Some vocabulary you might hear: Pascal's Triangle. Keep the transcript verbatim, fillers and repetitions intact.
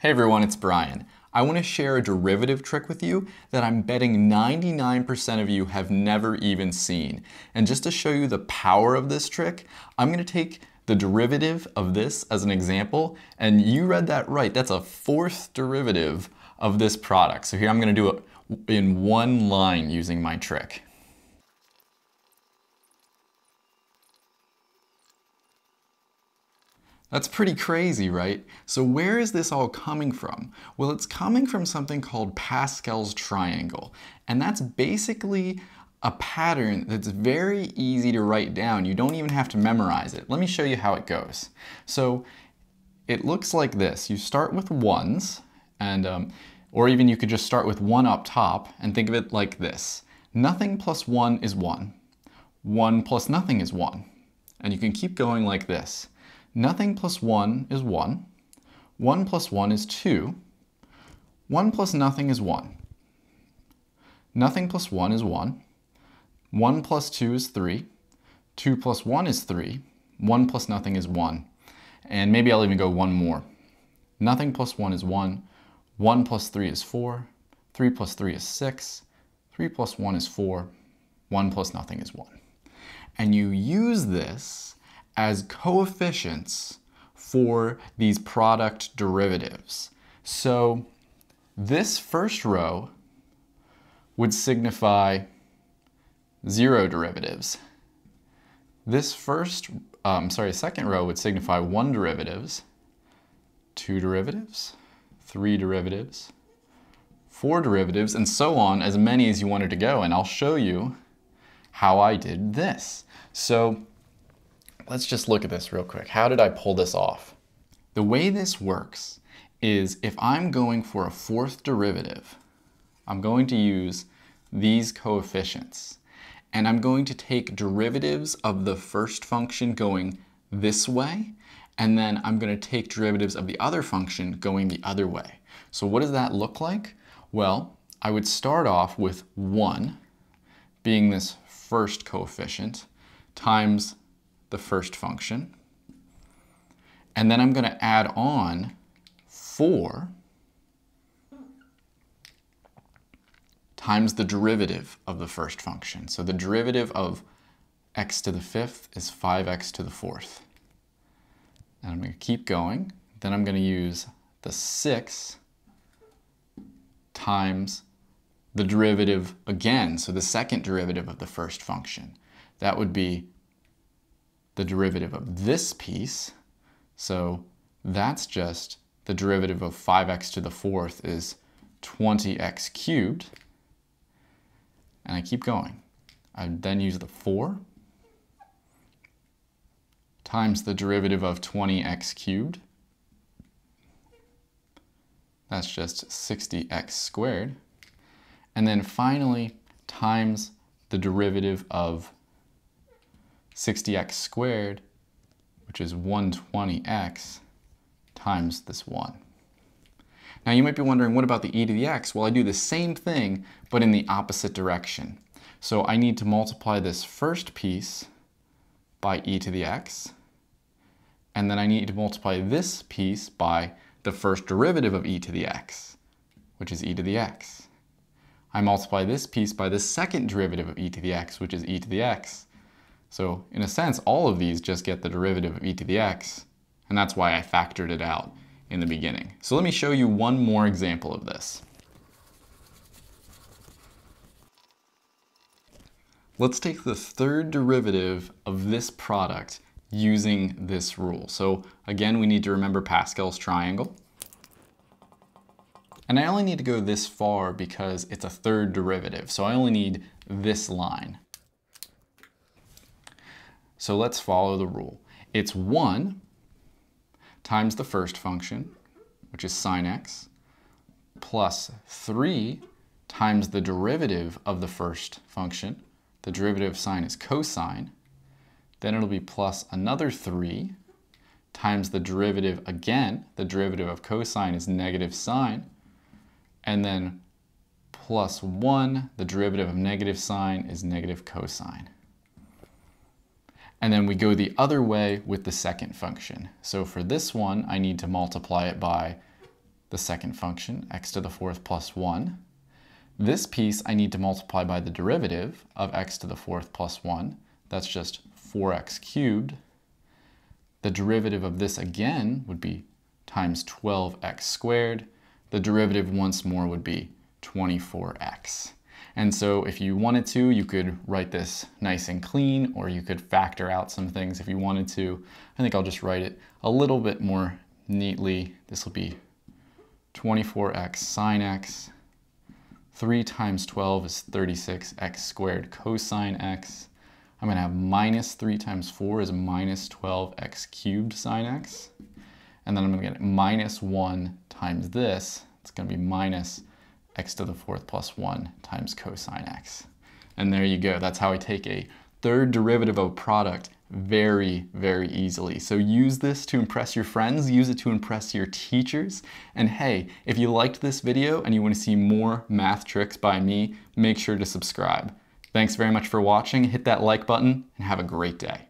Hey everyone, it's Brian. I want to share a derivative trick with you that I'm betting ninety-nine percent of you have never even seen. And just to show you the power of this trick, I'm going to take the derivative of this as an example, and you read that right. That's a fourth derivative of this product. So here I'm going to do it in one line using my trick. That's pretty crazy, right? So where is this all coming from? Well, it's coming from something called Pascal's Triangle. And that's basically a pattern that's very easy to write down. You don't even have to memorize it. Let me show you how it goes. So it looks like this. You start with ones, and um, or even you could just start with one up top and think of it like this. Nothing plus one is one. One plus nothing is one. And you can keep going like this. Nothing plus one is one, one plus one is two, one plus nothing is one, nothing plus one is one, one plus two is three, two plus one is three, one plus nothing is one, and maybe I'll even go one more. Nothing plus one is one, one plus three is four, three plus three is six, three plus one is four, one plus nothing is one. And you use this as coefficients for these product derivatives. So this first row would signify zero derivatives. This first, um, sorry, second row would signify one derivatives, two derivatives, three derivatives, four derivatives, and so on, as many as you wanted to go. And I'll show you how I did this. So let's just look at this real quick. How did I pull this off? The way this works is if I'm going for a fourth derivative, I'm going to use these coefficients, and I'm going to take derivatives of the first function going this way, and then I'm going to take derivatives of the other function going the other way. So what does that look like? Well, I would start off with one being this first coefficient times the first function, and then I'm going to add on four times the derivative of the first function. So the derivative of x to the fifth is five x to the fourth. And I'm going to keep going. Then I'm going to use the six times the derivative again, so the second derivative of the first function. That would be the derivative of this piece. So that's just the derivative of five x to the fourth is twenty x cubed. And I keep going. I then use the four times the derivative of twenty x cubed. That's just sixty x squared. And then finally times the derivative of sixty x squared, which is one hundred twenty x times this one. Now you might be wondering, what about the e to the x? Well, I do the same thing, but in the opposite direction. So I need to multiply this first piece by e to the x, and then I need to multiply this piece by the first derivative of e to the x, which is e to the x. I multiply this piece by the second derivative of e to the x, which is e to the x. So in a sense, all of these just get the derivative of e to the x, and that's why I factored it out in the beginning. So let me show you one more example of this. Let's take the third derivative of this product using this rule. So again, we need to remember Pascal's triangle. And I only need to go this far because it's a third derivative, so I only need this line. So let's follow the rule. It's one times the first function, which is sine x, plus three times the derivative of the first function. The derivative of sine is cosine. Then it'll be plus another three times the derivative again. The derivative of cosine is negative sine. And then plus one, the derivative of negative sine is negative cosine. And then we go the other way with the second function. So for this one, I need to multiply it by the second function, x to the fourth plus one. This piece I need to multiply by the derivative of x to the fourth plus one. That's just four x cubed. The derivative of this again would be times twelve x squared. The derivative once more would be twenty-four x. And so if you wanted to, you could write this nice and clean, or you could factor out some things if you wanted to. I think I'll just write it a little bit more neatly. This will be twenty-four x sine x. three times twelve is thirty-six x squared cosine x. I'm gonna have minus three times four is minus twelve x cubed sine x. And then I'm gonna get minus one times this. It's gonna be minus x to the fourth plus one times cosine x. And there you go. That's how I take a third derivative of a product very, very easily. So use this to impress your friends, use it to impress your teachers. And hey, if you liked this video and you want to see more math tricks by me, make sure to subscribe. Thanks very much for watching. Hit that like button and have a great day.